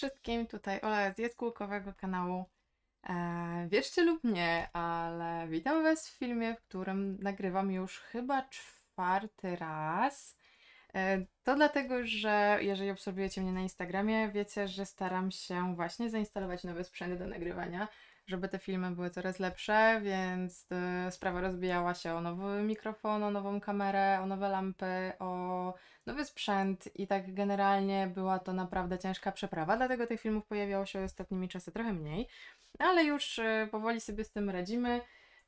wszystkim, tutaj Ola z Jaskółkowego kanału. Wierzcie lub nie, ale witam Was w filmie, w którym nagrywam już chyba 4. raz. To dlatego, że jeżeli obserwujecie mnie na Instagramie, wiecie, że staram się właśnie zainstalować nowe sprzęty do nagrywania, żeby te filmy były coraz lepsze, więc sprawa rozbijała się o nowy mikrofon, o nową kamerę, o nowe lampy, o nowy sprzęt i tak generalnie była to naprawdę ciężka przeprawa, dlatego tych filmów pojawiało się ostatnimi czasy trochę mniej, ale już powoli sobie z tym radzimy.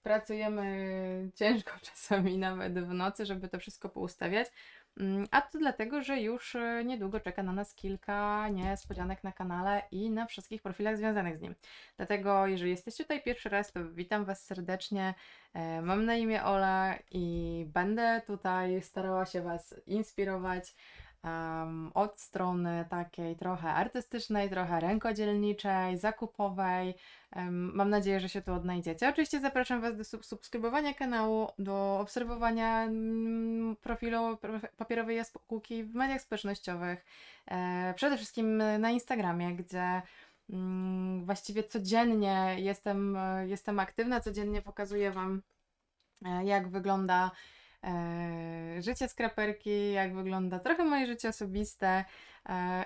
Pracujemy ciężko czasami nawet w nocy, żeby to wszystko poustawiać, a to dlatego, że już niedługo czeka na nas kilka niespodzianek na kanale i na wszystkich profilach związanych z nim. Dlatego jeżeli jesteście tutaj pierwszy raz, to witam Was serdecznie, mam na imię Ola i będę tutaj starała się Was inspirować od strony takiej trochę artystycznej, trochę rękodzielniczej, zakupowej. Mam nadzieję, że się tu odnajdziecie. Oczywiście zapraszam Was do subskrybowania kanału, do obserwowania profilu papierowej Jaskółki w mediach społecznościowych, przede wszystkim na Instagramie, gdzie właściwie codziennie jestem aktywna, codziennie pokazuję Wam, jak wygląda życie skraperki, jak wygląda trochę moje życie osobiste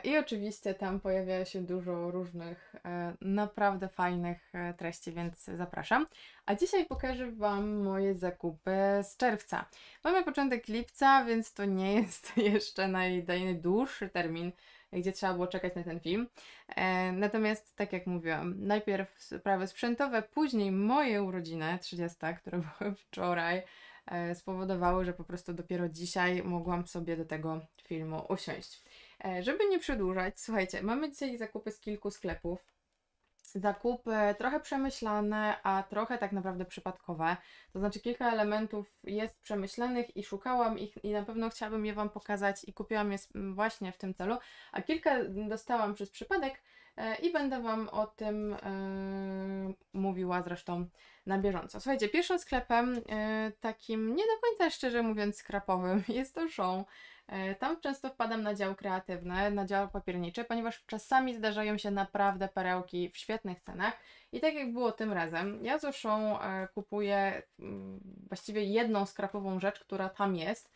i oczywiście tam pojawia się dużo różnych naprawdę fajnych treści, więc zapraszam. A dzisiaj pokażę Wam moje zakupy z czerwca. Mamy początek lipca, więc to nie jest jeszcze najdłuższy termin, gdzie trzeba było czekać na ten film. Natomiast, tak jak mówiłam, najpierw sprawy sprzętowe, później moje urodziny 30, które były wczoraj, spowodowały, że po prostu dopiero dzisiaj mogłam sobie do tego filmu usiąść. Żeby nie przedłużać, słuchajcie, mamy dzisiaj zakupy z kilku sklepów. Zakupy trochę przemyślane, a trochę tak naprawdę przypadkowe. To znaczy kilka elementów jest przemyślanych i szukałam ich i na pewno chciałabym je Wam pokazać i kupiłam je właśnie w tym celu, a kilka dostałam przez przypadek i będę Wam o tym mówiła zresztą na bieżąco. Słuchajcie, pierwszym sklepem takim nie do końca szczerze mówiąc skrapowym jest Auchan. Tam często wpadam na dział kreatywny, na dział papierniczy, ponieważ czasami zdarzają się naprawdę perełki w świetnych cenach i tak jak było tym razem, ja z Auchan kupuję właściwie jedną skrapową rzecz, która tam jest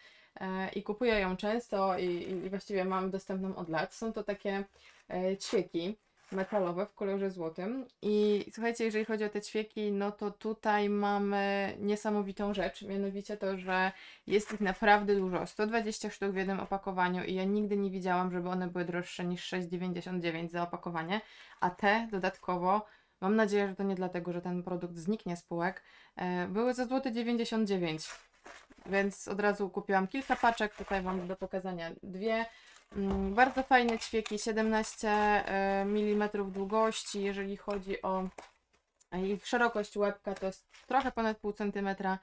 i kupuję ją często i właściwie mam dostępną od lat. Są to takie ćwieki metalowe w kolorze złotym i słuchajcie, jeżeli chodzi o te ćwieki, no to tutaj mamy niesamowitą rzecz, mianowicie to, że jest ich naprawdę dużo, 120 sztuk w jednym opakowaniu i ja nigdy nie widziałam, żeby one były droższe niż 6,99 za opakowanie, a te dodatkowo, mam nadzieję, że to nie dlatego, że ten produkt zniknie z półek, były za złoty 99, więc od razu kupiłam kilka paczek, tutaj mam do pokazania dwie. Bardzo fajne ćwieki, 17 mm długości, jeżeli chodzi o ich szerokość łebka, to jest trochę ponad pół centymetra.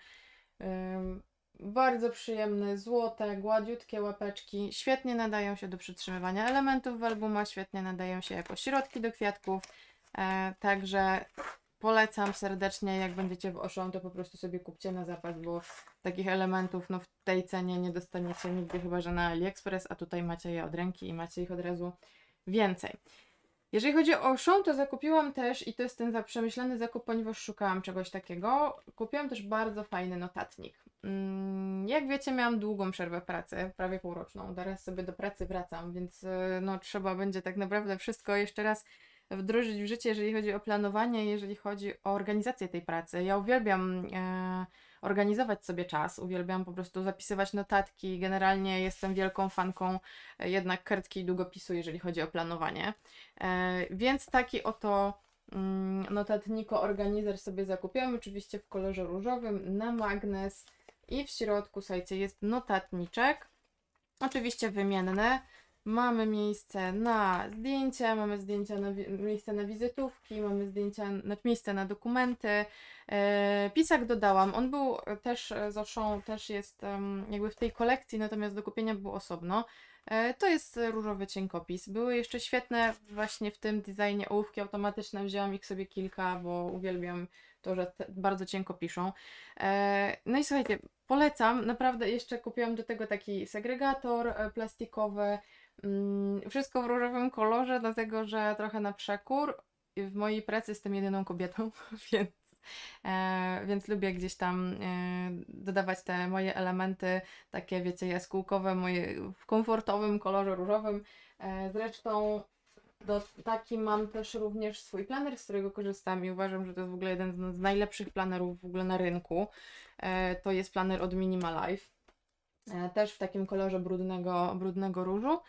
Bardzo przyjemne, złote, gładziutkie łapeczki, świetnie nadają się do przytrzymywania elementów w albuma, świetnie nadają się jako środki do kwiatków, także polecam serdecznie, jak będziecie w Auchan, to po prostu sobie kupcie na zapas, bo takich elementów no, w tej cenie nie dostaniecie nigdy, chyba że na AliExpress, a tutaj macie je od ręki i macie ich od razu więcej. Jeżeli chodzi o Auchan, to zakupiłam też, i to jest ten przemyślany zakup, ponieważ szukałam czegoś takiego, kupiłam też bardzo fajny notatnik. Jak wiecie, miałam długą przerwę pracy, prawie półroczną, teraz sobie do pracy wracam, więc no, trzeba będzie tak naprawdę wszystko jeszcze raz wdrożyć w życie, jeżeli chodzi o planowanie, jeżeli chodzi o organizację tej pracy. Ja uwielbiam organizować sobie czas, uwielbiam po prostu zapisywać notatki, generalnie jestem wielką fanką jednak kartki i długopisu, jeżeli chodzi o planowanie. Więc taki oto notatniko organizer sobie zakupiłam, oczywiście w kolorze różowym, na magnes i w środku, słuchajcie, jest notatniczek, oczywiście wymienny. Mamy miejsce na zdjęcia, mamy miejsce na wizytówki, mamy miejsce na dokumenty. Pisak dodałam, on był też z Auchan, też jest jakby w tej kolekcji, natomiast do kupienia był osobno. To jest różowy cienkopis. Były jeszcze świetne właśnie w tym designie ołówki automatyczne, wzięłam ich sobie kilka, bo uwielbiam to, że bardzo cienko piszą. No i słuchajcie, polecam, naprawdę jeszcze kupiłam do tego taki segregator plastikowy, Wszystko w różowym kolorze, dlatego że trochę na przekór. W mojej pracy jestem jedyną kobietą, więc lubię gdzieś tam dodawać te moje elementy takie, wiecie, jaskółkowe, moje w komfortowym kolorze różowym. Zresztą taki mam też również swój planer, z którego korzystam i uważam, że to jest w ogóle jeden z najlepszych planerów w ogóle na rynku. To jest planer od Minima Life, też w takim kolorze brudnego różu,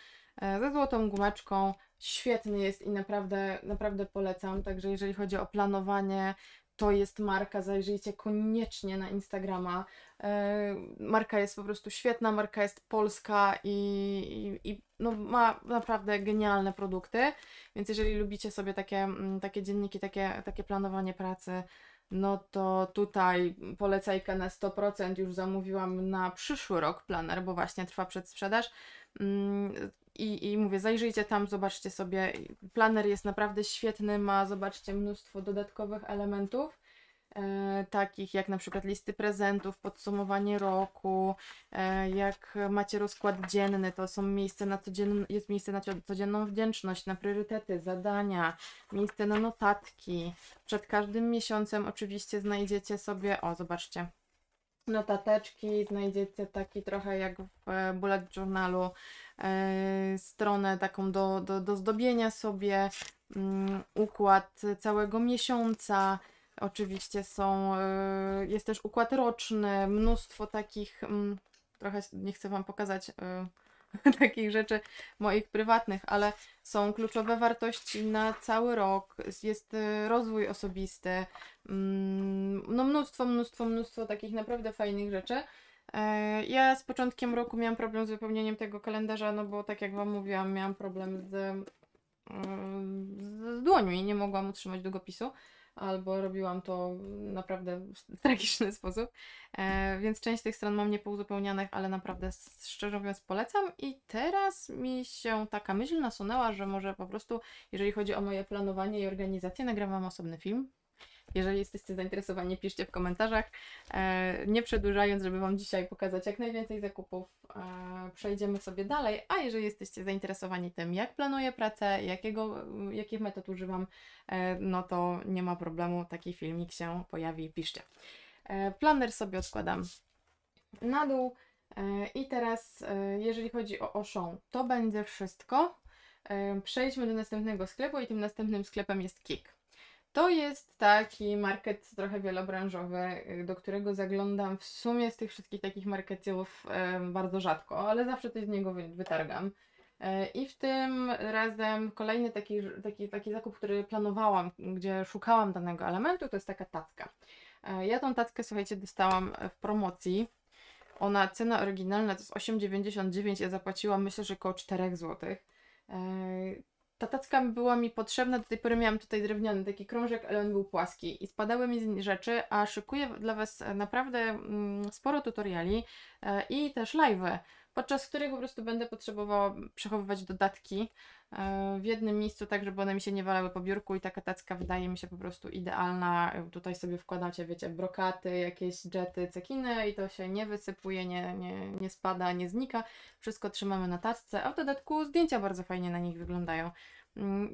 ze złotą gumeczką. Świetny jest i naprawdę polecam, także jeżeli chodzi o planowanie, to jest marka, zajrzyjcie koniecznie na Instagrama. Marka jest po prostu świetna, marka jest polska i no ma naprawdę genialne produkty, więc jeżeli lubicie sobie takie dzienniki, takie planowanie pracy, no to tutaj polecajka na 100%, już zamówiłam na przyszły rok planer, bo właśnie trwa przedsprzedaż. I mówię, zajrzyjcie tam, zobaczcie sobie, planer jest naprawdę świetny, ma, zobaczcie, mnóstwo dodatkowych elementów, takich jak na przykład listy prezentów, podsumowanie roku, jak macie rozkład dzienny, to są jest miejsce na codzienną wdzięczność, na priorytety, zadania, miejsce na notatki. Przed każdym miesiącem oczywiście znajdziecie sobie, o zobaczcie, notateczki, znajdziecie taki trochę jak w bullet journalu stronę taką do zdobienia sobie, układ całego miesiąca, oczywiście jest też układ roczny, mnóstwo takich, trochę nie chcę Wam pokazać takich rzeczy moich prywatnych, ale są kluczowe wartości na cały rok, jest rozwój osobisty, no mnóstwo takich naprawdę fajnych rzeczy. Ja z początkiem roku miałam problem z wypełnieniem tego kalendarza, no bo tak jak Wam mówiłam, miałam problem z dłońmi, nie mogłam utrzymać długopisu, albo robiłam to naprawdę w tragiczny sposób, więc część tych stron mam niepouzupełnianych, ale naprawdę szczerze mówiąc polecam. I teraz mi się taka myśl nasunęła, że może po prostu, jeżeli chodzi o moje planowanie i organizację, nagram Wam osobny film. Jeżeli jesteście zainteresowani, piszcie w komentarzach. Nie przedłużając, żeby Wam dzisiaj pokazać jak najwięcej zakupów, przejdziemy sobie dalej. A jeżeli jesteście zainteresowani tym, jak planuję pracę, jakich metod używam, no to nie ma problemu, taki filmik się pojawi, piszcie. Planer sobie odkładam na dół. I teraz, jeżeli chodzi o Auchan, to będzie wszystko. Przejdźmy do następnego sklepu i tym następnym sklepem jest Kik. To jest taki market trochę wielobranżowy, do którego zaglądam w sumie z tych wszystkich takich marketów bardzo rzadko, ale zawsze coś z niego wytargam. I w tym razem kolejny taki zakup, który planowałam, gdzie szukałam danego elementu, to jest taka tacka. Ja tą tackę, słuchajcie, dostałam w promocji. Ona, cena oryginalna to jest 8,99, ja zapłaciłam myślę, że około 4 zł. Ta tacka była mi potrzebna, do tej pory miałam tutaj drewniany taki krążek, ale on był płaski i spadały mi z niej rzeczy, a szykuję dla Was naprawdę sporo tutoriali i też live'y, podczas których po prostu będę potrzebowała przechowywać dodatki w jednym miejscu, tak żeby one mi się nie walały po biurku, i taka tacka wydaje mi się po prostu idealna. Tutaj sobie wkładacie, wiecie, brokaty, jakieś dżety, cekiny i to się nie wysypuje, nie spada, nie znika. Wszystko trzymamy na tacce, a w dodatku zdjęcia bardzo fajnie na nich wyglądają.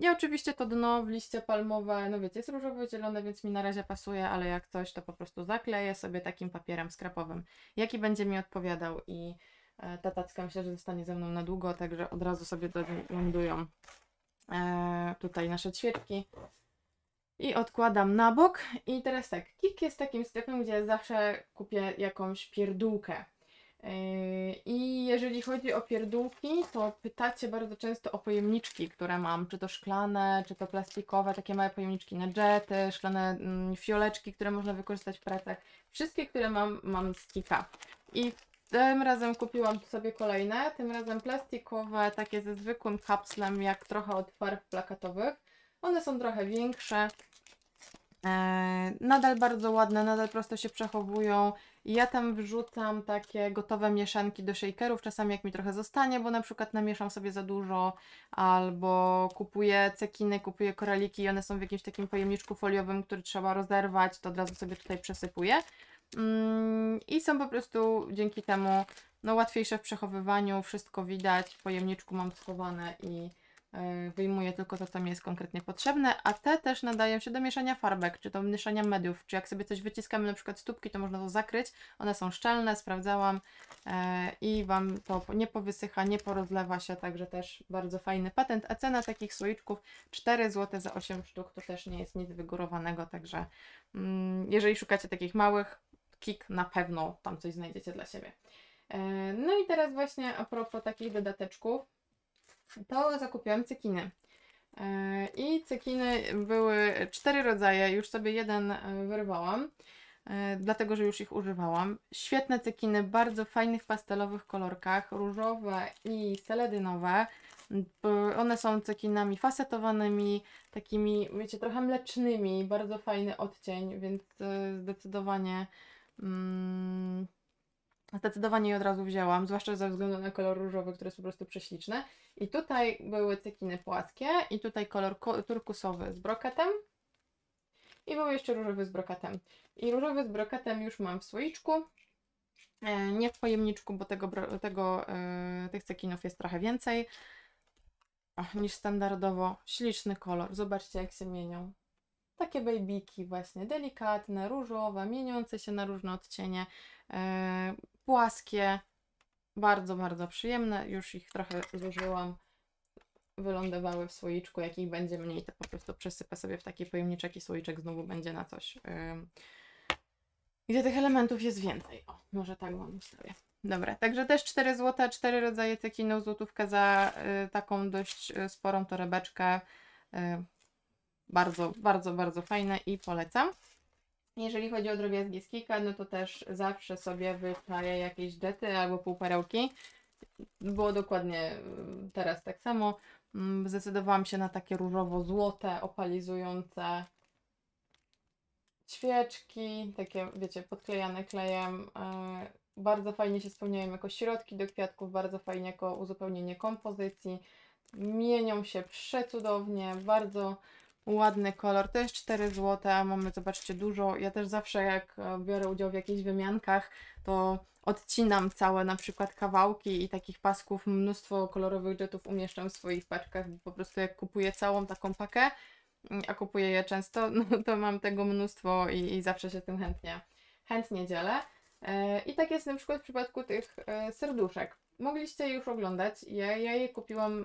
I oczywiście to dno w liście palmowe, no wiecie, jest różowo zielone, więc mi na razie pasuje, ale jak coś, to po prostu zakleję sobie takim papierem skrapowym, jaki będzie mi odpowiadał, i ta tacka myślę, że zostanie ze mną na długo, także od razu sobie lądują tutaj nasze świeczki. I odkładam na bok. I teraz tak, Kik jest takim sklepem, gdzie zawsze kupię jakąś pierdółkę. I jeżeli chodzi o pierdółki, to pytacie bardzo często o pojemniczki, które mam, czy to szklane, czy to plastikowe, takie małe pojemniczki na dżety, szklane fioleczki, które można wykorzystać w pracach. Wszystkie, które mam z Kika. I tym razem kupiłam sobie kolejne, tym razem plastikowe, takie ze zwykłym kapslem, jak trochę od farb plakatowych. One są trochę większe, nadal bardzo ładne, nadal prosto się przechowują. Ja tam wrzucam takie gotowe mieszanki do shakerów, czasami jak mi trochę zostanie, bo na przykład namieszam sobie za dużo, albo kupuję cekiny, kupuję koraliki i one są w jakimś takim pojemniczku foliowym, który trzeba rozerwać, to od razu sobie tutaj przesypuję. I są po prostu dzięki temu no łatwiejsze w przechowywaniu, wszystko widać, w pojemniczku mam schowane i wyjmuję tylko to, co mi jest konkretnie potrzebne, a te też nadają się do mieszania farbek, czy do mieszania mediów, czy jak sobie coś wyciskamy, na przykład stópki, to można to zakryć, one są szczelne, sprawdzałam i Wam to nie powysycha, nie porozlewa się, także też bardzo fajny patent, a cena takich słoiczków 4 zł za 8 sztuk, to też nie jest nic wygórowanego, także jeżeli szukacie takich małych, Kik na pewno tam coś znajdziecie dla siebie. No i teraz właśnie a propos takich dodateczków, to zakupiłam cekiny. I cekiny były 4 rodzaje, już sobie jeden wyrwałam, dlatego że już ich używałam. Świetne cekiny, bardzo fajnych pastelowych kolorkach, różowe i seledynowe. One są cekinami fasetowanymi, takimi, wiecie, trochę mlecznymi, bardzo fajny odcień, więc zdecydowanie... Zdecydowanie je od razu wzięłam, zwłaszcza ze względu na kolor różowy, który jest po prostu prześliczny. I tutaj były cekiny płaskie i tutaj kolor turkusowy z brokatem. I był jeszcze różowy z brokatem. I różowy z brokatem już mam w słoiczku. Nie w pojemniczku, bo tych cekinów jest trochę więcej niż standardowo. Śliczny kolor. Zobaczcie, jak się mienią. Takie babyki właśnie, delikatne, różowe, mieniące się na różne odcienie, płaskie, bardzo, bardzo przyjemne. Już ich trochę zużyłam, wylądowały w słoiczku, jak ich będzie mniej, to po prostu przesypę sobie w taki pojemniczek i słoiczek znowu będzie na coś, gdzie tych elementów jest więcej. O, może tak wam ustawię. Dobra, także też 4 zł, 4 rodzaje cekinów, złotówkę za taką dość sporą torebeczkę. Bardzo, bardzo, bardzo fajne i polecam. Jeżeli chodzi o drobiazgi z Kika, no to też zawsze sobie wypraję jakieś dżety albo półperełki. Było dokładnie teraz tak samo. Zdecydowałam się na takie różowo-złote, opalizujące świeczki, takie, wiecie, podklejane klejem. Bardzo fajnie się spełniają jako środki do kwiatków, bardzo fajnie jako uzupełnienie kompozycji. Mienią się przecudownie, bardzo... Ładny kolor, to jest 4 zł, mamy, zobaczcie, dużo. Ja też zawsze jak biorę udział w jakichś wymiankach, to odcinam całe na przykład kawałki i takich pasków, mnóstwo kolorowych jetów umieszczam w swoich paczkach. Po prostu jak kupuję całą taką pakę, a kupuję je często, no to mam tego mnóstwo i zawsze się tym chętnie dzielę. I tak jest na przykład w przypadku tych serduszek. Mogliście je już oglądać, ja je kupiłam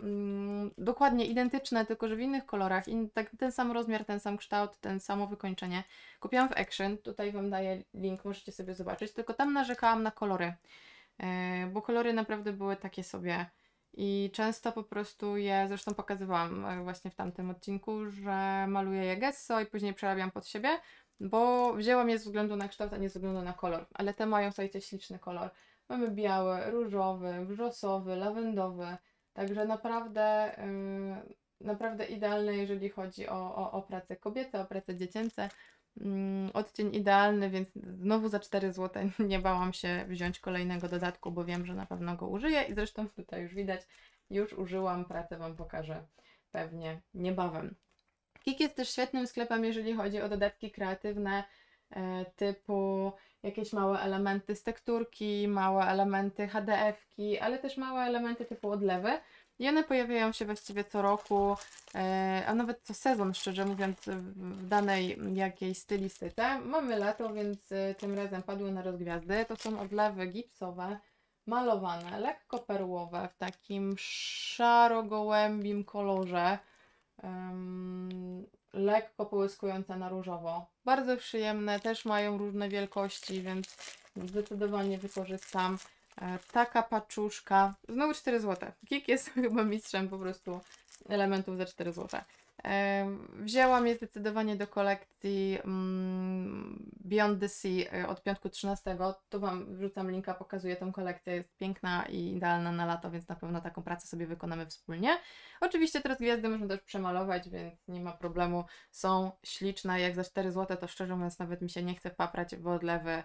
dokładnie identyczne, tylko że w innych kolorach, ten sam rozmiar, ten sam kształt, ten samo wykończenie. Kupiłam w Action, tutaj Wam daję link, możecie sobie zobaczyć, tylko tam narzekałam na kolory, bo kolory naprawdę były takie sobie i często po prostu je, zresztą pokazywałam właśnie w tamtym odcinku, że maluję je gesso i później przerabiam pod siebie, bo wzięłam je ze względu na kształt, a nie ze względu na kolor, ale te mają, słuchajcie, śliczny kolor. Mamy biały, różowy, brzosowy, lawendowy, także naprawdę, naprawdę idealne, jeżeli chodzi o pracę kobiece, o pracę dziecięce. Odcień idealny, więc znowu za 4 zł nie bałam się wziąć kolejnego dodatku, bo wiem, że na pewno go użyję i zresztą tutaj już widać, już użyłam, pracę Wam pokażę pewnie niebawem. Kik jest też świetnym sklepem, jeżeli chodzi o dodatki kreatywne, typu jakieś małe elementy z tekturki, małe elementy HDF-ki, ale też małe elementy typu odlewy. I one pojawiają się właściwie co roku, a nawet co sezon, szczerze mówiąc, w danej jakiejś stylistyce. Mamy lato, więc tym razem padły na rozgwiazdy. To są odlewy gipsowe, malowane, lekko perłowe, w takim szaro-gołębim kolorze. Lekko połyskujące na różowo. Bardzo przyjemne, też mają różne wielkości, więc zdecydowanie wykorzystam. Taka paczuszka, znowu 4 zł. Kik jest chyba mistrzem po prostu elementów za 4 zł. Wzięłam je zdecydowanie do kolekcji Beyond the Sea od piątku 13. Tu Wam wrzucam linka, pokazuję tę kolekcję, jest piękna i idealna na lato, więc na pewno taką pracę sobie wykonamy wspólnie. Oczywiście teraz gwiazdy można też przemalować, więc nie ma problemu. Są śliczne, jak za 4 zł, to szczerze mówiąc nawet mi się nie chce paprać w odlewy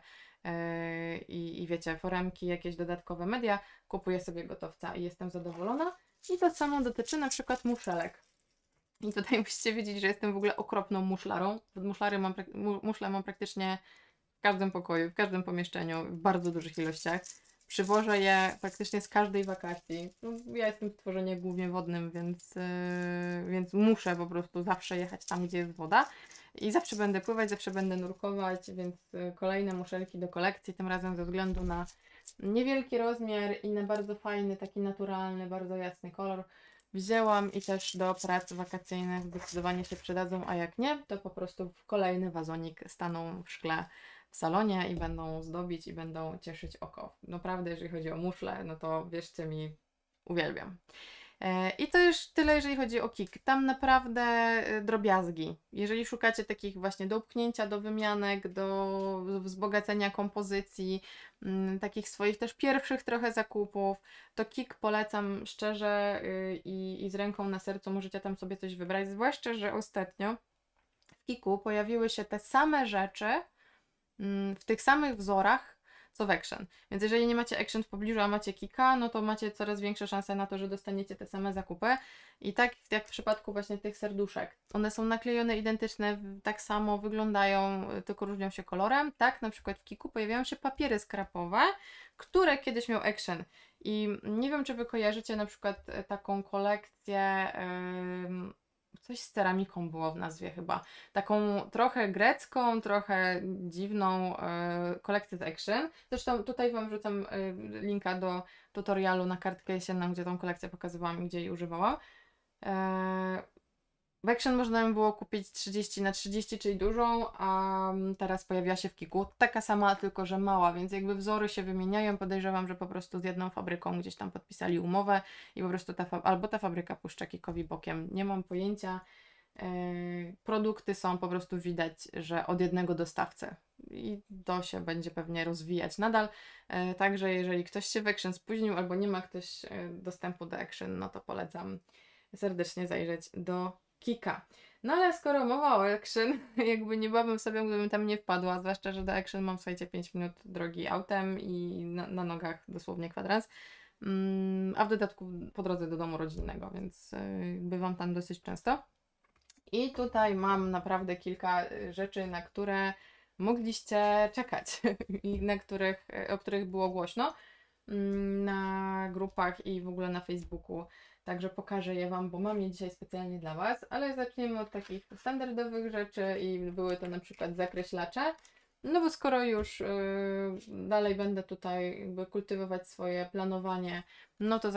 i wiecie, foremki, jakieś dodatkowe media. Kupuję sobie gotowca i jestem zadowolona. I to samo dotyczy na przykład muszelek. I tutaj musicie wiedzieć, że jestem w ogóle okropną muszlarą. Muszle mam praktycznie w każdym pokoju, w każdym pomieszczeniu, w bardzo dużych ilościach. Przywożę je praktycznie z każdej wakacji. No, ja jestem w stworzeniu głównie wodnym, więc muszę po prostu zawsze jechać tam, gdzie jest woda. I zawsze będę pływać, zawsze będę nurkować, więc kolejne muszelki do kolekcji, tym razem ze względu na niewielki rozmiar i na bardzo fajny, taki naturalny, bardzo jasny kolor wzięłam i też do prac wakacyjnych zdecydowanie się przydadzą, a jak nie, to po prostu w kolejny wazonik staną w szkle w salonie i będą zdobić i będą cieszyć oko. Naprawdę, jeżeli chodzi o muszle, no to wierzcie mi, uwielbiam. I to już tyle, jeżeli chodzi o Kik. Tam naprawdę drobiazgi. Jeżeli szukacie takich właśnie do upchnięcia, do wymianek, do wzbogacenia kompozycji, takich swoich też pierwszych trochę zakupów, to Kik polecam szczerze i z ręką na sercu możecie tam sobie coś wybrać. Zwłaszcza, że ostatnio w Kiku pojawiły się te same rzeczy w tych samych wzorach, co w Action. Więc jeżeli nie macie Action w pobliżu, a macie Kika, no to macie coraz większe szanse na to, że dostaniecie te same zakupy. I tak jak w przypadku właśnie tych serduszek. One są naklejone identyczne, tak samo wyglądają, tylko różnią się kolorem. Tak, na przykład w Kiku pojawiają się papiery skrapowe, które kiedyś miał Action. I nie wiem, czy wy kojarzycie na przykład taką kolekcję... Coś z ceramiką było w nazwie chyba. Taką trochę grecką, trochę dziwną kolekcję z Action. Zresztą tutaj wam wrzucam linka do tutorialu na kartkę jesienną, gdzie tą kolekcję pokazywałam i gdzie jej używałam. W Action można ją było kupić 30x30, czyli dużą, a teraz pojawiła się w Kiku. Taka sama, tylko że mała, więc jakby wzory się wymieniają. Podejrzewam, że po prostu z jedną fabryką gdzieś tam podpisali umowę i po prostu ta fabryka puszcza Kikowi bokiem. Nie mam pojęcia. Produkty są po prostu widać, że od jednego dostawcy. I to się będzie pewnie rozwijać nadal. Także jeżeli ktoś się w Action spóźnił albo nie ma ktoś dostępu do Action, no to polecam serdecznie zajrzeć do Kika. No ale skoro mowa o Action, jakby nie byłabym sobie, gdybym tam nie wpadła, zwłaszcza, że do Action mam, słuchajcie, 5 minut drogi autem i na nogach dosłownie kwadrans, a w dodatku po drodze do domu rodzinnego, więc bywam tam dosyć często. I tutaj mam naprawdę kilka rzeczy, na które mogliście czekać i o których było głośno na grupach i w ogóle na Facebooku. Także pokażę je wam, bo mam je dzisiaj specjalnie dla was, ale zaczniemy od takich standardowych rzeczy i były to na przykład zakreślacze. No bo skoro już dalej będę tutaj jakby kultywować swoje planowanie, no to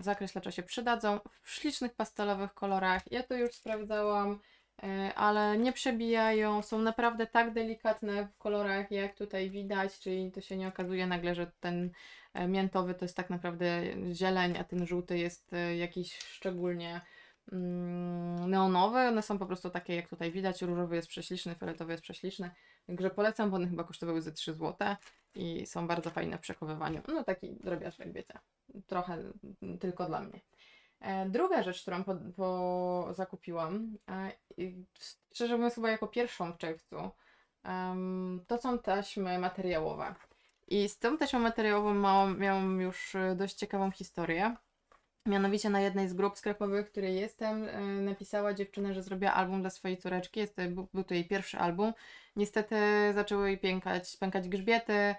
zakreślacze się przydadzą w ślicznych pastelowych kolorach. Ja to już sprawdzałam, ale nie przebijają, są naprawdę tak delikatne w kolorach, jak tutaj widać, czyli to się nie okazuje nagle, że ten miętowy to jest tak naprawdę zieleń, a ten żółty jest jakiś szczególnie neonowy. One są po prostu takie, jak tutaj widać, różowy jest prześliczny, fioletowy jest prześliczny, także polecam, bo one chyba kosztowały ze 3 zł i są bardzo fajne w przechowywaniu. No taki drobiażdżek, wiecie, trochę tylko dla mnie. Druga rzecz, którą zakupiłam, szczerze mówiąc chyba jako pierwszą w czerwcu, to są taśmy materiałowe. I z tą taśmą materiałową miałam już dość ciekawą historię. Mianowicie na jednej z grup sklepowych, w której jestem, napisała dziewczyna, że zrobiła album dla swojej córeczki. Był to jej pierwszy album. Niestety zaczęły jej pękać grzbiety,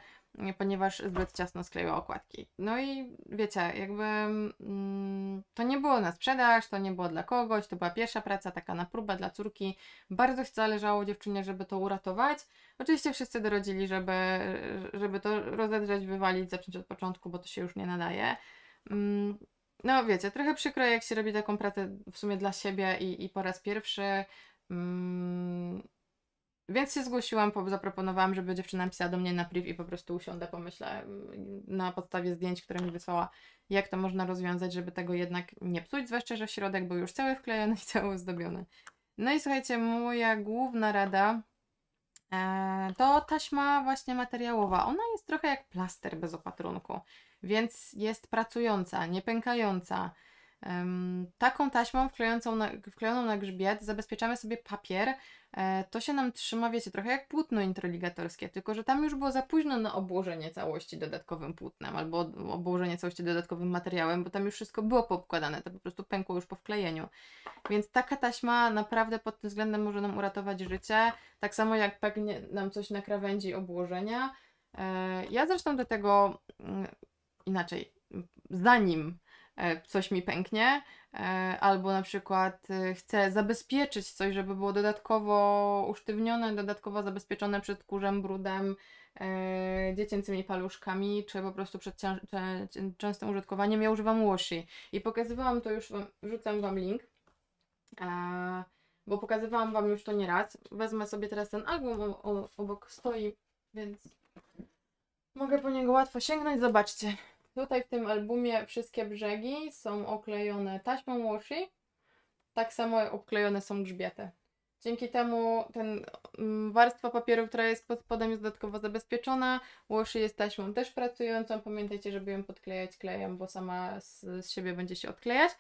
ponieważ zbyt ciasno skleiła okładki. No i wiecie, jakby to nie było na sprzedaż, to nie było dla kogoś, to była pierwsza praca, taka na próbę dla córki. Bardzo zależało dziewczynie, żeby to uratować. Oczywiście wszyscy dorodzili, żeby to rozedrzeć, wywalić, zacząć od początku, bo to się już nie nadaje. No wiecie, trochę przykro, jak się robi taką pracę w sumie dla siebie i po raz pierwszy. Więc się zgłosiłam, zaproponowałam, żeby dziewczyna pisała do mnie na priv i po prostu usiądę, pomyślę na podstawie zdjęć, które mi wysłała, jak to można rozwiązać, żeby tego jednak nie psuć, zwłaszcza, że środek był już cały wklejony i cały ozdobiony. No i słuchajcie, moja główna rada to taśma właśnie materiałowa. Ona jest trochę jak plaster bez opatrunku, więc jest pracująca, nie pękająca. Taką taśmą wklejoną na grzbiet zabezpieczamy sobie papier. To się nam trzyma, wiecie, trochę jak płótno introligatorskie, tylko że tam już było za późno na obłożenie całości dodatkowym płótnem albo obłożenie całości dodatkowym materiałem, bo tam już wszystko było poukładane, to po prostu pękło już po wklejeniu. Więc taka taśma naprawdę pod tym względem może nam uratować życie, tak samo jak pęknie nam coś na krawędzi obłożenia. Ja zresztą do tego inaczej, zanim coś mi pęknie, albo na przykład chcę zabezpieczyć coś, żeby było dodatkowo usztywnione, dodatkowo zabezpieczone przed kurzem, brudem, dziecięcymi paluszkami, czy po prostu przed częstym użytkowaniem, ja używam Washi. I pokazywałam to już, wrzucam Wam link, bo pokazywałam Wam już to nieraz. Wezmę sobie teraz ten album, obok stoi, więc mogę po niego łatwo sięgnąć. Zobaczcie. Tutaj w tym albumie wszystkie brzegi są oklejone taśmą washi, tak samo obklejone są grzbiety. Dzięki temu ten warstwa papieru, która jest pod spodem, jest dodatkowo zabezpieczona. Washi jest taśmą też pracującą, pamiętajcie, żeby ją podklejać klejem, bo sama z siebie będzie się odklejać.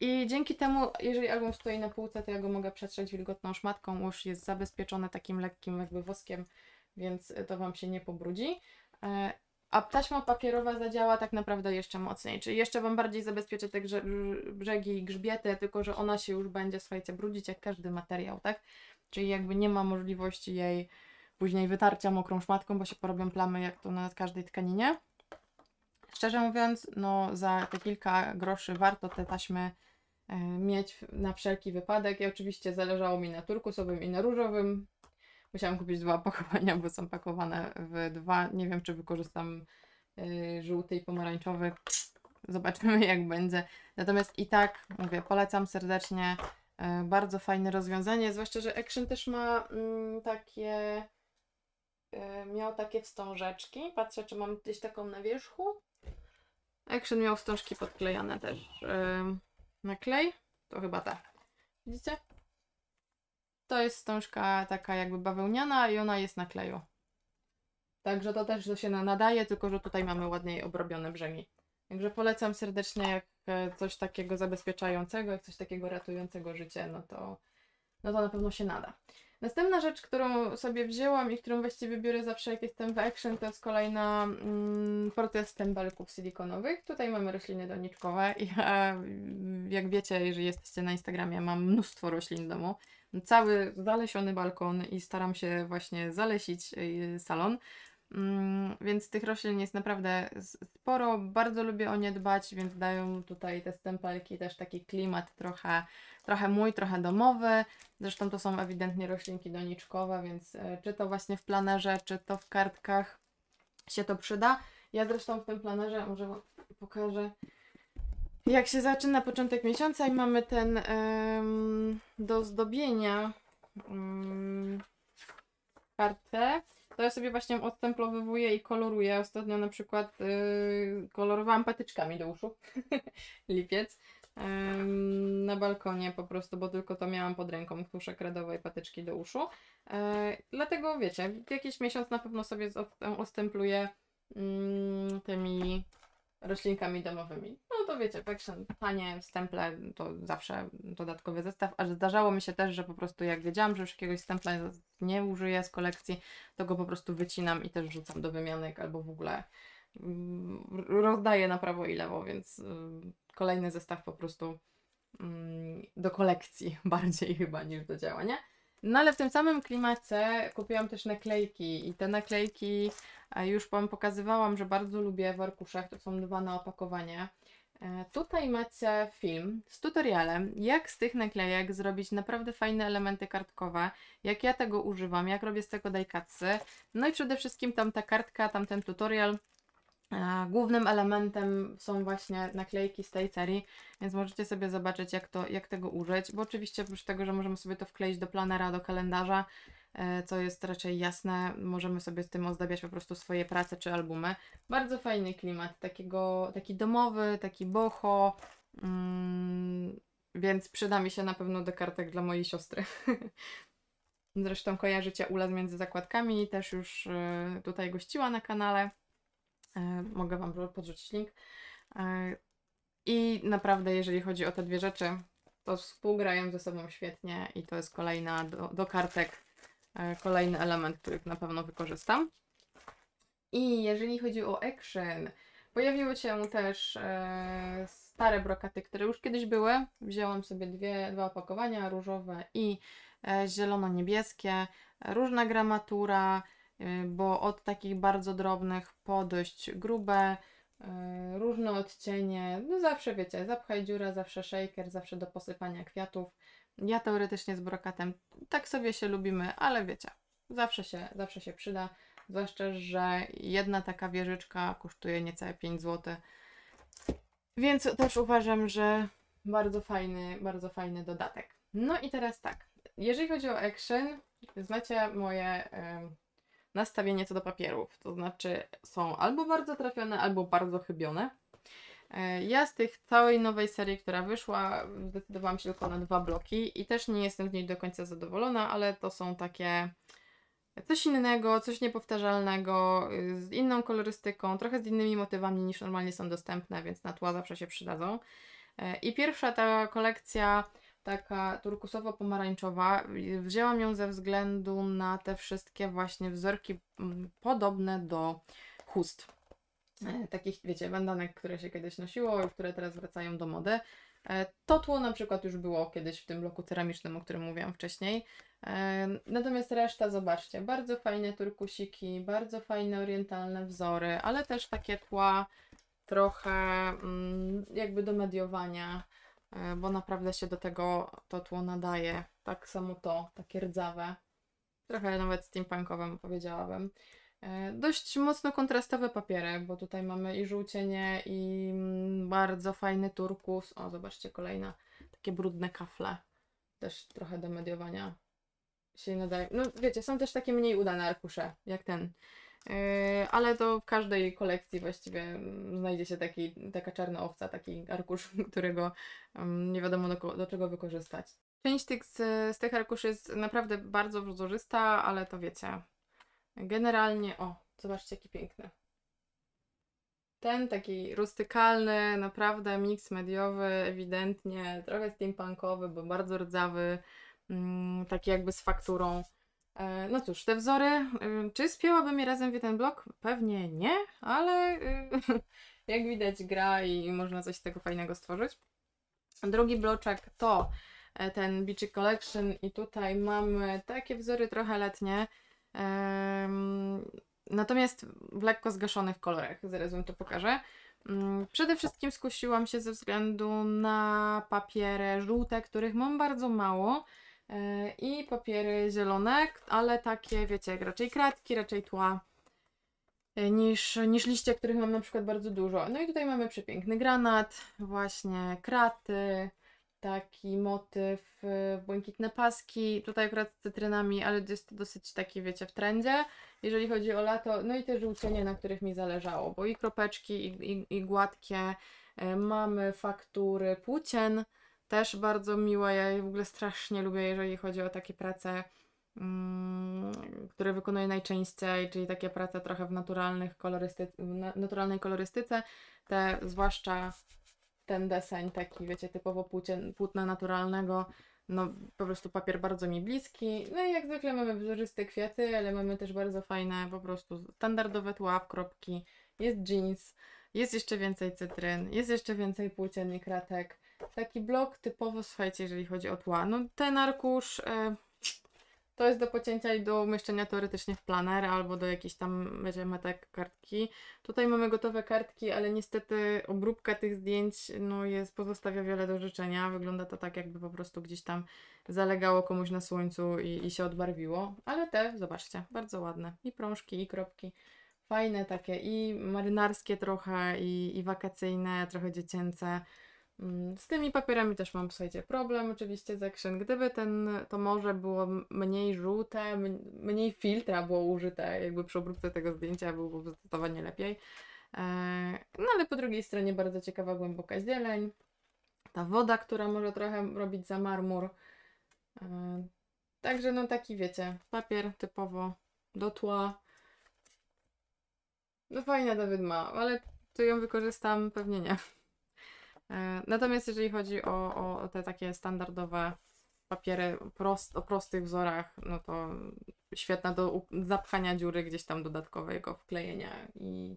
I dzięki temu, jeżeli album stoi na półce, to ja go mogę przetrzeć wilgotną szmatką. Washi jest zabezpieczone takim lekkim jakby woskiem, więc to Wam się nie pobrudzi. A taśma papierowa zadziała tak naprawdę jeszcze mocniej, czyli jeszcze Wam bardziej zabezpieczy te brzegi i grzbiety, tylko że ona się już będzie, słuchajcie, brudzić jak każdy materiał, tak? Czyli jakby nie ma możliwości jej później wytarcia mokrą szmatką, bo się porobią plamy jak to na każdej tkaninie. Szczerze mówiąc, no za te kilka groszy warto te taśmy mieć na wszelki wypadek. Ja oczywiście zależało mi na turkusowym i na różowym. Musiałam kupić dwa opakowania, bo są pakowane w dwa. Nie wiem, czy wykorzystam żółty i pomarańczowy. Zobaczymy, jak będzie. Natomiast i tak, mówię, polecam serdecznie. Bardzo fajne rozwiązanie, zwłaszcza że Action też ma miał takie wstążeczki. Patrzę, czy mam gdzieś taką na wierzchu. Action miał wstążki podklejane też na klej. To chyba ta. Widzicie? To jest wstążka taka jakby bawełniana i ona jest na kleju. Także to też się nadaje, tylko że tutaj mamy ładniej obrobione brzegi. Także polecam serdecznie, jak coś takiego zabezpieczającego, jak coś takiego ratującego życie, no to na pewno się nada. Następna rzecz, którą sobie wzięłam i którą właściwie biorę zawsze, jak jestem w Action, to jest kolejna porcja stempelków silikonowych. Tutaj mamy rośliny doniczkowe. Ja, jak wiecie, jeżeli jesteście na Instagramie, mam mnóstwo roślin w domu. Cały zalesiony balkon i staram się właśnie zalesić salon, więc tych roślin jest naprawdę sporo, bardzo lubię o nie dbać, więc dają tutaj te stempelki też taki klimat trochę mój, trochę domowy. Zresztą to są ewidentnie roślinki doniczkowe, więc czy to właśnie w planerze, czy to w kartkach się to przyda. Ja zresztą w tym planerze, może pokażę, jak się zaczyna początek miesiąca i mamy ten do zdobienia kartę, to ja sobie właśnie odtemplowywuję i koloruję. Ostatnio na przykład kolorowałam patyczkami do uszu, lipiec, na balkonie po prostu, bo tylko to miałam pod ręką, tuszek kredowy i patyczki do uszu. Dlatego wiecie, jakiś miesiąc na pewno sobie odtempluję tymi roślinkami domowymi. No to wiecie, Action, tanie stemple to zawsze dodatkowy zestaw, aż zdarzało mi się też, że po prostu jak wiedziałam, że już jakiegoś stempla nie użyję z kolekcji, to go po prostu wycinam i też rzucam do wymianek albo w ogóle rozdaję na prawo i lewo, więc kolejny zestaw po prostu do kolekcji bardziej chyba niż do działania. No ale w tym samym klimacie kupiłam też naklejki i te naklejki już Wam pokazywałam, że bardzo lubię w arkuszach, to są dwa na opakowanie. Tutaj macie film z tutorialem, jak z tych naklejek zrobić naprawdę fajne elementy kartkowe, jak ja tego używam, jak robię z tego dajkatsy. No i przede wszystkim tamta kartka, tamten tutorial. Głównym elementem są właśnie naklejki z tej serii, więc możecie sobie zobaczyć, jak tego użyć, bo oczywiście oprócz tego, że możemy sobie to wkleić do planera, do kalendarza, co jest raczej jasne, możemy sobie z tym ozdabiać po prostu swoje prace czy albumy. Bardzo fajny klimat, taki domowy, taki boho, więc przyda mi się na pewno do kartek dla mojej siostry. Zresztą kojarzycie Ula z Między Zakładkami, też już tutaj gościła na kanale. Mogę Wam podrzucić link. I naprawdę, jeżeli chodzi o te dwie rzeczy, to współgrają ze sobą świetnie i to jest kolejna do kartek, kolejny element, który na pewno wykorzystam. I jeżeli chodzi o Action, pojawiły się też stare brokaty, które już kiedyś były. Wzięłam sobie dwa opakowania, różowe i zielono-niebieskie, różna gramatura, bo od takich bardzo drobnych po dość grube, różne odcienie, no zawsze wiecie, zapchaj dziurę, zawsze shaker, zawsze do posypania kwiatów. Ja teoretycznie z brokatem tak sobie się lubimy, ale wiecie, zawsze się przyda, zwłaszcza, że jedna taka wieżyczka kosztuje niecałe 5 zł, więc też uważam, że bardzo fajny dodatek. No i teraz tak, jeżeli chodzi o Action, znacie moje nastawienie co do papierów, to znaczy są albo bardzo trafione, albo bardzo chybione. Ja z tych całej nowej serii, która wyszła, zdecydowałam się tylko na 2 bloki i też nie jestem z niej do końca zadowolona, ale to są takie coś innego, coś niepowtarzalnego, z inną kolorystyką, trochę z innymi motywami niż normalnie są dostępne, więc na tła zawsze się przydadzą. I pierwsza ta kolekcja, taka turkusowo-pomarańczowa, wzięłam ją ze względu na te wszystkie właśnie wzorki podobne do chust. Takich, wiecie, bandanek, które się kiedyś nosiło i które teraz wracają do mody. To tło na przykład już było kiedyś w tym bloku ceramicznym, o którym mówiłam wcześniej. Natomiast reszta, zobaczcie, bardzo fajne turkusiki, bardzo fajne orientalne wzory, ale też takie tła trochę jakby do mediowania, bo naprawdę się do tego to tło nadaje. Tak samo to, takie rdzawe, trochę nawet steampunkowe powiedziałabym. Dość mocno kontrastowe papiery, bo tutaj mamy i żółcienie, i bardzo fajny turkus. O, zobaczcie, kolejna, takie brudne kafle, też trochę do mediowania się nadaje. No wiecie, są też takie mniej udane arkusze, jak ten. Ale to w każdej kolekcji właściwie znajdzie się taka czarna owca, taki arkusz, którego nie wiadomo do czego wykorzystać. Część z tych arkuszy jest naprawdę bardzo wzorzysta, ale to wiecie, generalnie, o, zobaczcie jaki piękny. Ten taki rustykalny, naprawdę miks mediowy, ewidentnie, trochę steampunkowy, bo bardzo rdzawy, taki jakby z fakturą. No cóż, te wzory, czy spięłabym je razem w jeden blok? Pewnie nie, ale jak widać gra i można coś z tego fajnego stworzyć. Drugi bloczek to ten Beachy Collection i tutaj mamy takie wzory trochę letnie, natomiast w lekko zgaszonych kolorach, zaraz wam to pokażę. Przede wszystkim skusiłam się ze względu na papiery żółte, których mam bardzo mało, i papiery zielone, ale takie, wiecie, raczej kratki, raczej tła niż liście, których mam na przykład bardzo dużo. No i tutaj mamy przepiękny granat, właśnie kraty, taki motyw, błękitne paski, tutaj akurat z cytrynami, ale jest to dosyć taki, wiecie, w trendzie, jeżeli chodzi o lato. No i te żółcienie, na których mi zależało, bo i kropeczki, i gładkie, mamy faktury płócien, też bardzo miłe, ja je w ogóle strasznie lubię, jeżeli chodzi o takie prace, które wykonuję najczęściej, czyli takie prace trochę w naturalnej kolorystyce, te, zwłaszcza ten deseń taki, wiecie, typowo płótna naturalnego, no po prostu papier bardzo mi bliski. No i jak zwykle mamy wzorzyste kwiaty, ale mamy też bardzo fajne po prostu standardowe tła, kropki, jest jeans, jest jeszcze więcej cytryn, jest jeszcze więcej płócien i kratek. Taki blok typowo, słuchajcie, jeżeli chodzi o tła. No ten arkusz to jest do pocięcia i do umieszczenia teoretycznie w planer albo do jakiejś tam, wiecie, metek kartki. Tutaj mamy gotowe kartki, ale niestety obróbka tych zdjęć no, pozostawia wiele do życzenia. Wygląda to tak, jakby po prostu gdzieś tam zalegało komuś na słońcu i się odbarwiło. Ale te, zobaczcie, bardzo ładne. I prążki, i kropki. Fajne takie i marynarskie trochę, i wakacyjne, trochę dziecięce. Z tymi papierami też mam, słuchajcie, problem oczywiście z Action. Gdyby to może było mniej żółte, mniej filtra było użyte, jakby przy obróbce tego zdjęcia byłoby zdecydowanie lepiej. No ale po drugiej stronie bardzo ciekawa głęboka zieleń. Ta woda, która może trochę robić za marmur. Także no taki, wiecie, papier typowo do tła. No fajna ta wydma, ale czy ją wykorzystam? Pewnie nie. Natomiast jeżeli chodzi o te takie standardowe papiery o prostych wzorach, no to świetna do zapchania dziury gdzieś tam dodatkowego, wklejenia i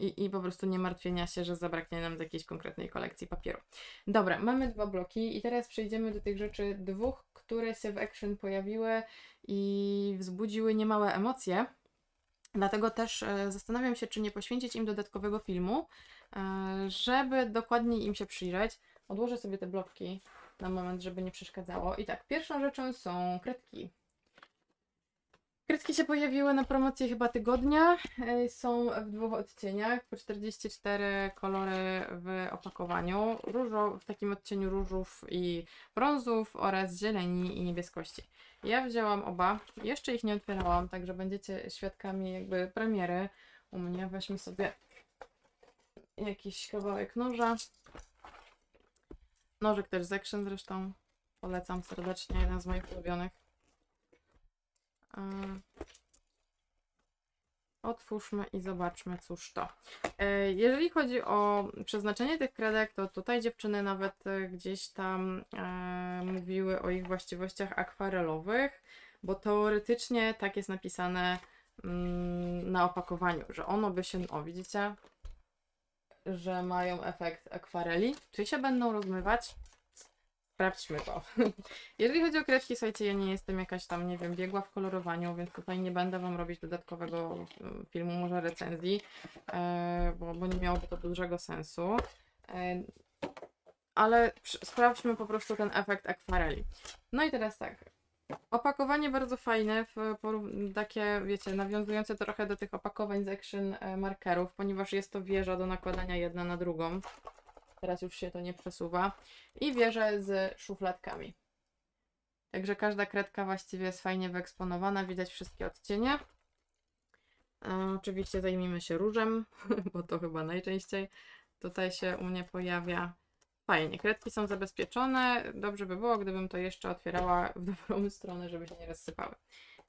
I po prostu nie martwienia się, że zabraknie nam do jakiejś konkretnej kolekcji papieru. Dobra, mamy dwa bloki i teraz przejdziemy do tych rzeczy dwóch, które się w Action pojawiły i wzbudziły niemałe emocje. Dlatego też zastanawiam się, czy nie poświęcić im dodatkowego filmu, żeby dokładniej im się przyjrzeć. Odłożę sobie te bloki na moment, żeby nie przeszkadzało. I tak, pierwszą rzeczą są kredki. Kredki się pojawiły na promocji chyba tygodnia. Są w dwóch odcieniach, po 44 kolory w opakowaniu. W takim odcieniu różów i brązów oraz zieleni i niebieskości. Ja wzięłam oba, jeszcze ich nie otwierałam, także będziecie świadkami jakby premiery u mnie. Weźmy sobie jakiś kawałek noża. Nożyk też z Action zresztą. Polecam serdecznie, jeden z moich ulubionych. Otwórzmy i zobaczmy, cóż to. Jeżeli chodzi o przeznaczenie tych kredek, to tutaj dziewczyny nawet gdzieś tam mówiły o ich właściwościach akwarelowych, bo teoretycznie tak jest napisane na opakowaniu, że ono by się, o widzicie, że mają efekt akwareli. Czy się będą rozmywać? Sprawdźmy to. Jeżeli chodzi o kredki, słuchajcie, ja nie jestem jakaś tam, nie wiem, biegła w kolorowaniu, więc tutaj nie będę Wam robić dodatkowego filmu, może recenzji, bo nie miałoby to dużego sensu. Ale sprawdźmy po prostu ten efekt akwareli. No i teraz tak. Opakowanie bardzo fajne, takie, wiecie, nawiązujące trochę do tych opakowań z Action markerów, ponieważ jest to wieża do nakładania jedna na drugą. Teraz już się to nie przesuwa. I wieżę z szufladkami. Także każda kredka właściwie jest fajnie wyeksponowana. Widać wszystkie odcienie. Oczywiście zajmijmy się różem, bo to chyba najczęściej tutaj się u mnie pojawia. Fajnie, kredki są zabezpieczone. Dobrze by było, gdybym to jeszcze otwierała w dobrą stronę, żeby się nie rozsypały.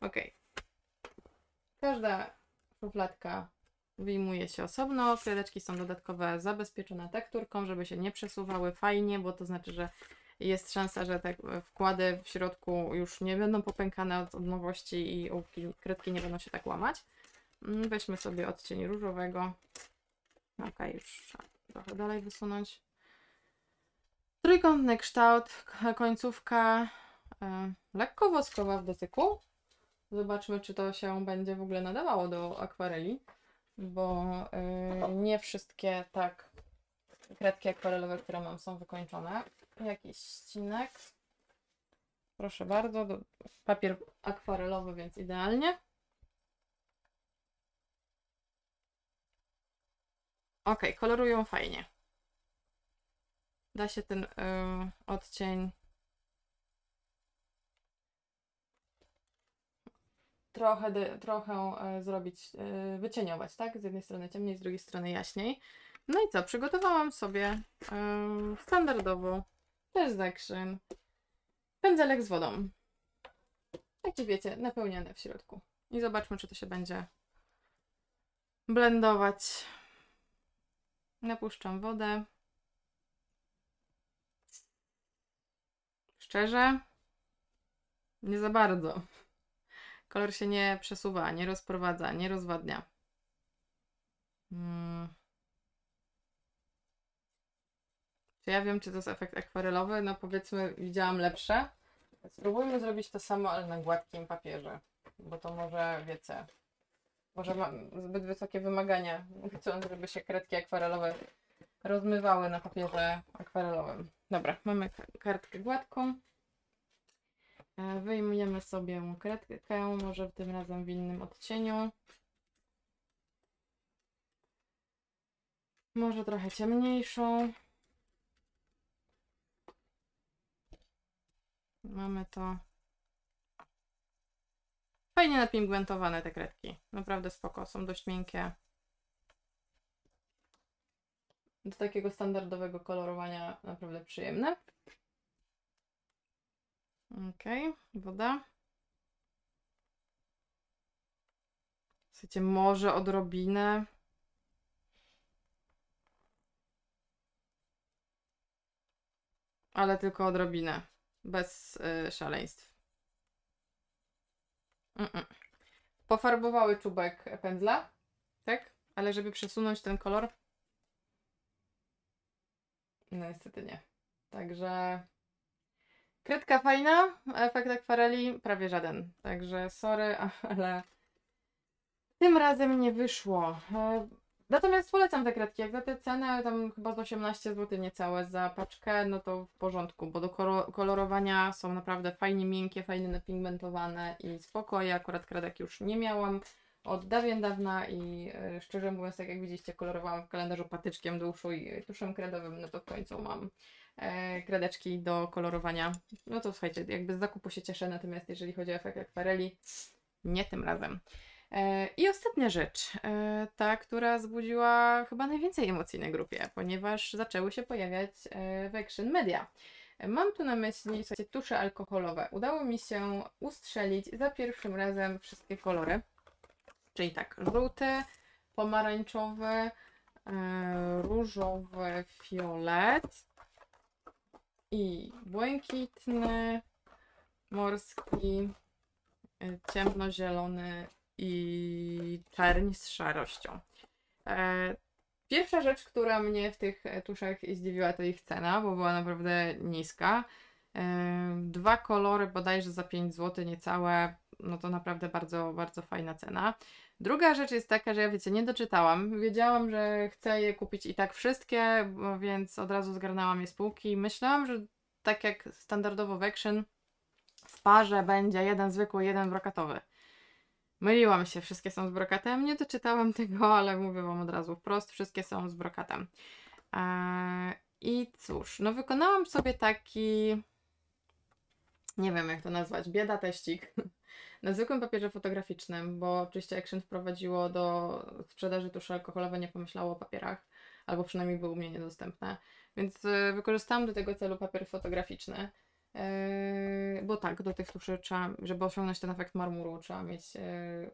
Ok. Każda szufladka wyjmuje się osobno, kredeczki są dodatkowe zabezpieczone tekturką, żeby się nie przesuwały fajnie, bo to znaczy, że jest szansa, że te wkłady w środku już nie będą popękane od nowości i kredki nie będą się tak łamać. Weźmy sobie odcień różowego. Ok, już trzeba trochę dalej wysunąć. Trójkątny kształt, końcówka lekko woskowa w dotyku. Zobaczmy, czy to się będzie w ogóle nadawało do akwareli. Bo nie wszystkie tak kredki akwarelowe, które mam, są wykończone. Jakiś ścinek. Proszę bardzo, papier akwarelowy, więc idealnie. Ok, kolorują fajnie. Da się ten odcień trochę zrobić, wycieniować, tak? Z jednej strony ciemniej, z drugiej strony jaśniej. No i co? Przygotowałam sobie standardowo, też z Action, pędzelek z wodą. Jak wiecie, napełniane w środku. I zobaczmy, czy to się będzie blendować. Napuszczam wodę. Szczerze, nie za bardzo. Kolor się nie przesuwa, nie rozprowadza, nie rozwadnia. Czy ja wiem, czy to jest efekt akwarelowy? No powiedzmy, widziałam lepsze. Spróbujmy zrobić to samo, ale na gładkim papierze. Bo to może, wiecie, może mam zbyt wysokie wymagania, chcąc, żeby się kredki akwarelowe rozmywały na papierze akwarelowym. Dobra, mamy kartkę gładką. Wyjmujemy sobie kredkę, może tym razem w innym odcieniu. Może trochę ciemniejszą. Mamy to. Fajnie napigmentowane te kredki. Naprawdę spoko, są dość miękkie. Do takiego standardowego kolorowania naprawdę przyjemne. Okej, woda. Słuchajcie, może odrobinę. Ale tylko odrobinę. Bez szaleństw. Pofarbowały czubek pędzla, tak? ale żeby przesunąć ten kolor, no niestety nie. Także kredka fajna, efekt akwareli prawie żaden. Także sorry, ale tym razem nie wyszło. Natomiast polecam te kredki, jak za tę cenę, tam chyba z 18 zł niecałe za paczkę, no to w porządku, bo do kolorowania są naprawdę fajnie miękkie, fajnie napigmentowane i spokojnie. Akurat kredek już nie miałam od dawien dawna i szczerze mówiąc, tak jak widzieliście, kolorowałam w kalendarzu patyczkiem do uszu i tuszem kredowym, no to w końcu mam kredeczki do kolorowania. No to słuchajcie, jakby z zakupu się cieszę, natomiast jeżeli chodzi o efekt akwareli, nie tym razem. I ostatnia rzecz, ta, która zbudziła chyba najwięcej emocji na grupie, ponieważ zaczęły się pojawiać w Action media. Mam tu na myśli, słuchajcie, tusze alkoholowe. Udało mi się ustrzelić za pierwszym razem wszystkie kolory, czyli tak, żółty, pomarańczowy, różowy, fiolet i błękitny, morski, ciemnozielony i czerń z szarością. Pierwsza rzecz, która mnie w tych tuszach zdziwiła, to ich cena, bo była naprawdę niska. Dwa kolory bodajże za 5 zł niecałe, no to naprawdę bardzo, bardzo fajna cena. Druga rzecz jest taka, że ja wiecie, nie doczytałam. Wiedziałam, że chcę je kupić i tak wszystkie, więc od razu zgarnęłam je z półki. Myślałam, że tak jak standardowo w Action w parze będzie jeden zwykły, jeden brokatowy. Myliłam się, wszystkie są z brokatem, nie doczytałam tego, ale mówię Wam od razu wprost, wszystkie są z brokatem. I cóż, no wykonałam sobie taki, nie wiem jak to nazwać, bieda teścik na zwykłym papierze fotograficznym, bo oczywiście Action wprowadziło do sprzedaży tusze alkoholowe, nie pomyślało o papierach, albo przynajmniej były u mnie niedostępne, więc wykorzystałam do tego celu papier fotograficzny. Bo tak, do tych tuszy trzeba, żeby osiągnąć ten efekt marmuru, trzeba mieć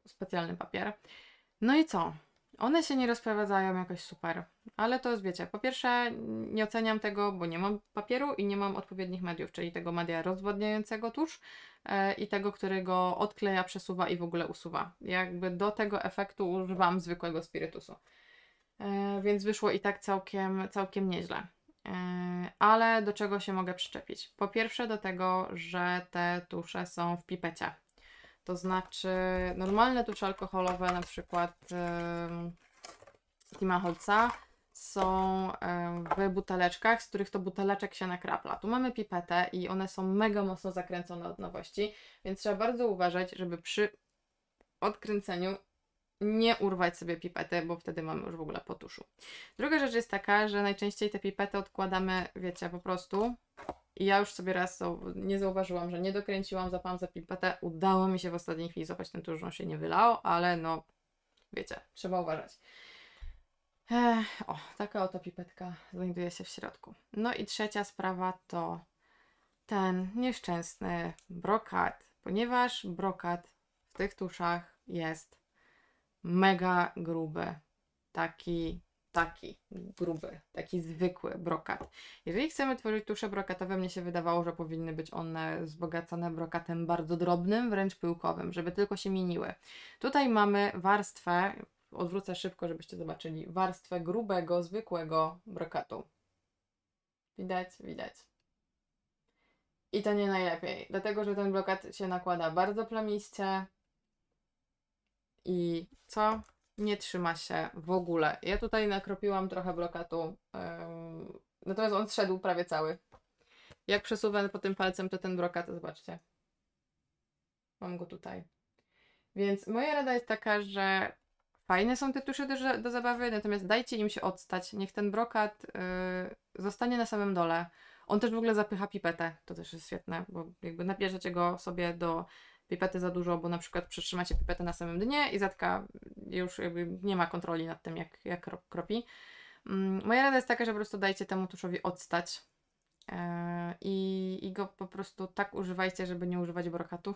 specjalny papier. No i co? One się nie rozprowadzają jakoś super, ale to jest, wiecie, po pierwsze nie oceniam tego, bo nie mam papieru i nie mam odpowiednich mediów, czyli tego media rozwodniającego tusz i tego, który go odkleja, przesuwa i w ogóle usuwa. Jakby do tego efektu używam zwykłego spirytusu, więc wyszło i tak całkiem nieźle. Ale do czego się mogę przyczepić? Po pierwsze do tego, że te tusze są w pipecie. To znaczy normalne tusze alkoholowe, na przykład Tima Holza, są w buteleczkach, z których to buteleczek się nakrapla. Tu mamy pipetę i one są mega mocno zakręcone od nowości, więc trzeba bardzo uważać, żeby przy odkręceniu nie urwać sobie pipety, bo wtedy mamy już w ogóle po tuszu. Druga rzecz jest taka, że najczęściej te pipety odkładamy, wiecie, po prostu. I ja już sobie raz nie zauważyłam, że nie dokręciłam, zapałam za pipetę. Udało mi się w ostatniej chwili złapać ten tusz, on się nie wylało, ale no, wiecie, trzeba uważać. O, taka oto pipetka znajduje się w środku. No i trzecia sprawa to ten nieszczęsny brokat, ponieważ brokat w tych tuszach jest mega gruby, taki gruby, taki zwykły brokat. Jeżeli chcemy tworzyć tusze brokatowe, mnie się wydawało, że powinny być one wzbogacone brokatem bardzo drobnym, wręcz pyłkowym, żeby tylko się mieniły. Tutaj mamy warstwę, odwrócę szybko, żebyście zobaczyli, warstwę grubego, zwykłego brokatu. Widać? Widać. I to nie najlepiej, dlatego, że ten brokat się nakłada bardzo plamiście, i co? Nie trzyma się w ogóle. Ja tutaj nakropiłam trochę brokatu, natomiast on zszedł prawie cały. Jak przesuwam po tym palcem, to ten brokat, zobaczcie. Mam go tutaj. Więc moja rada jest taka, że fajne są te tusze do zabawy, natomiast dajcie im się odstać. Niech ten brokat zostanie na samym dole. On też w ogóle zapycha pipetę. To też jest świetne, bo jakby nabierzecie go sobie do pipety za dużo, bo na przykład przytrzymacie pipetę na samym dnie i zatka już jakby nie ma kontroli nad tym, jak kropi. Moja rada jest taka, że po prostu dajcie temu tuszowi odstać i go po prostu tak używajcie, żeby nie używać brokatu,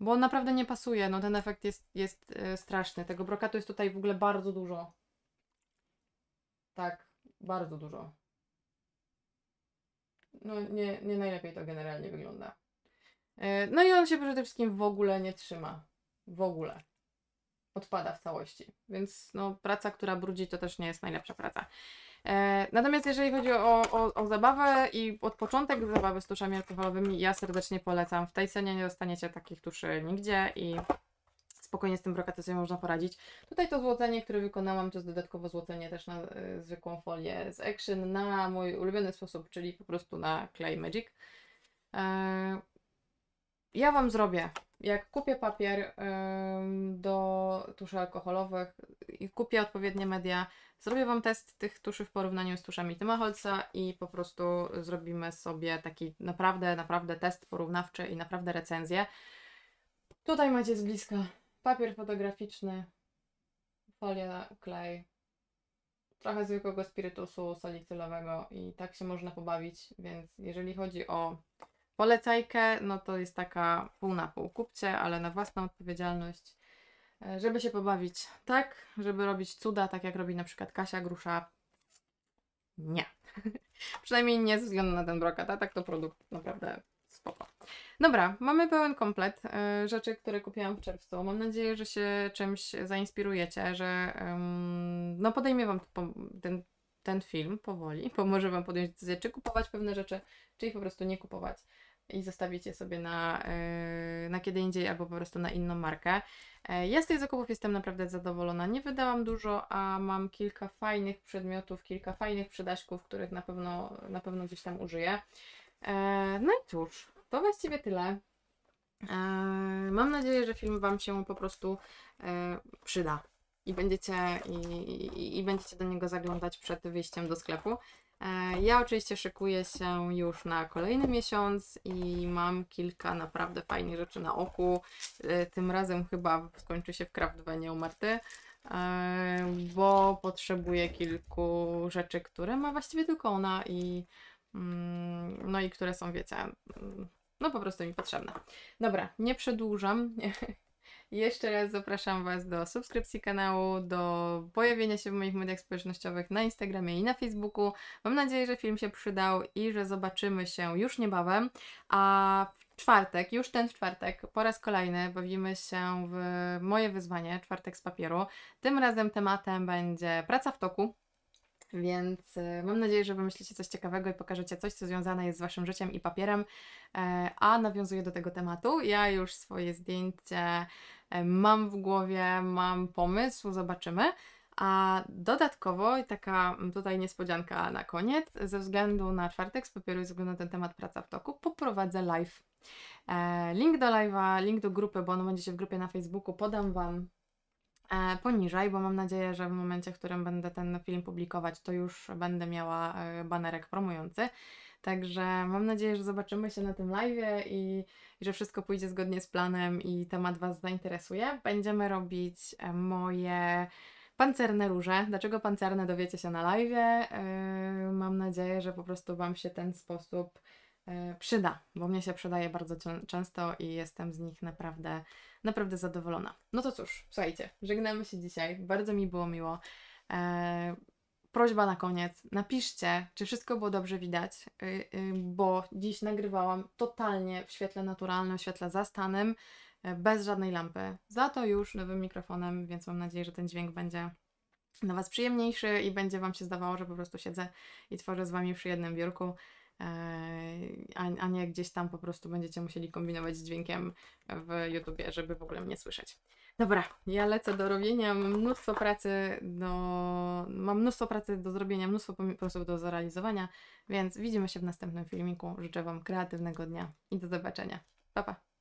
bo on naprawdę nie pasuje, no ten efekt jest straszny. Tego brokatu jest tutaj w ogóle bardzo dużo. Tak, bardzo dużo. No nie najlepiej to generalnie wygląda. No i on się przede wszystkim w ogóle nie trzyma. W ogóle. odpada w całości. Więc no, praca, która brudzi, to też nie jest najlepsza praca. Natomiast jeżeli chodzi o zabawę i od początek zabawy z tuszami alkoholowymi, ja serdecznie polecam. W tej cenie nie dostaniecie takich tuszy nigdzie i spokojnie z tym brokatem można poradzić. Tutaj to złocenie, które wykonałam, to jest dodatkowo złocenie też na zwykłą folię z Action na mój ulubiony sposób, czyli po prostu na Clay Magic. Ja Wam zrobię, jak kupię papier do tuszy alkoholowych i kupię odpowiednie media, zrobię Wam test tych tuszy w porównaniu z tuszami Tima Holza i po prostu zrobimy sobie taki naprawdę test porównawczy i naprawdę recenzję. Tutaj macie z bliska papier fotograficzny, folia, klej, trochę zwykłego spirytusu salicylowego i tak się można pobawić, więc jeżeli chodzi o polecajkę, no to jest taka pół na pół. Kupcie, ale na własną odpowiedzialność, żeby się pobawić tak, żeby robić cuda, tak jak robi na przykład Kasia Grusza. Nie. Przynajmniej nie ze względu na ten brokat, a tak to produkt naprawdę spoko. Dobra, mamy pełen komplet rzeczy, które kupiłam w czerwcu. Mam nadzieję, że się czymś zainspirujecie, że no podejmie Wam ten film powoli, pomoże Wam podjąć decyzję, czy kupować pewne rzeczy, czy ich po prostu nie kupować i zostawić je sobie na kiedy indziej albo po prostu na inną markę. Ja z tych zakupów jestem naprawdę zadowolona. Nie wydałam dużo, a mam kilka fajnych przedmiotów, kilka fajnych przydaśków, których na pewno gdzieś tam użyję. No i cóż, to właściwie tyle. Mam nadzieję, że film Wam się po prostu przyda. I będziecie do niego zaglądać przed wyjściem do sklepu. Ja oczywiście szykuję się już na kolejny miesiąc i mam kilka naprawdę fajnych rzeczy na oku. Tym razem chyba skończy się w Craftwanie u Marty, bo potrzebuję kilku rzeczy, które ma właściwie tylko ona i no i które są, wiecie, no po prostu mi potrzebne. Dobra, nie przedłużam. Jeszcze raz zapraszam Was do subskrypcji kanału, do pojawienia się w moich mediach społecznościowych na Instagramie i na Facebooku. Mam nadzieję, że film się przydał i że zobaczymy się już niebawem, a w czwartek, już ten czwartek, po raz kolejny bawimy się w moje wyzwanie, czwartek z papieru. Tym razem tematem będzie praca w toku. Więc mam nadzieję, że wymyślicie coś ciekawego i pokażecie coś, co związane jest z Waszym życiem i papierem, a nawiązuję do tego tematu. Ja już swoje zdjęcie mam w głowie, mam pomysł, zobaczymy. A dodatkowo, taka tutaj niespodzianka na koniec, ze względu na czwartek z papieru i ze względu na ten temat praca w toku, poprowadzę live. Link do live'a, link do grupy, bo on będzie się w grupie na Facebooku, podam Wam poniżej, bo mam nadzieję, że w momencie, w którym będę ten film publikować, to już będę miała banerek promujący. Także mam nadzieję, że zobaczymy się na tym live'ie i że wszystko pójdzie zgodnie z planem i temat Was zainteresuje. Będziemy robić moje pancerne róże. Dlaczego pancerne, dowiecie się na live'ie. Mam nadzieję, że po prostu Wam się ten sposób przyda, bo mnie się przydaje bardzo często i jestem z nich naprawdę zadowolona. No to cóż, słuchajcie, żegnamy się dzisiaj, bardzo mi było miło. Prośba na koniec, napiszcie, czy wszystko było dobrze widać, bo dziś nagrywałam totalnie w świetle naturalnym, w świetle zastanym, bez żadnej lampy. Za to już nowym mikrofonem, więc mam nadzieję, że ten dźwięk będzie dla Was przyjemniejszy i będzie Wam się zdawało, że po prostu siedzę i tworzę z Wami przy jednym biurku, a nie gdzieś tam po prostu będziecie musieli kombinować z dźwiękiem w YouTubie, żeby w ogóle mnie słyszeć. Dobra, ja lecę do robienia, mam mnóstwo pracy do zrobienia, mnóstwo pomysłów do zrealizowania, więc widzimy się w następnym filmiku. Życzę Wam kreatywnego dnia i do zobaczenia. Pa, pa!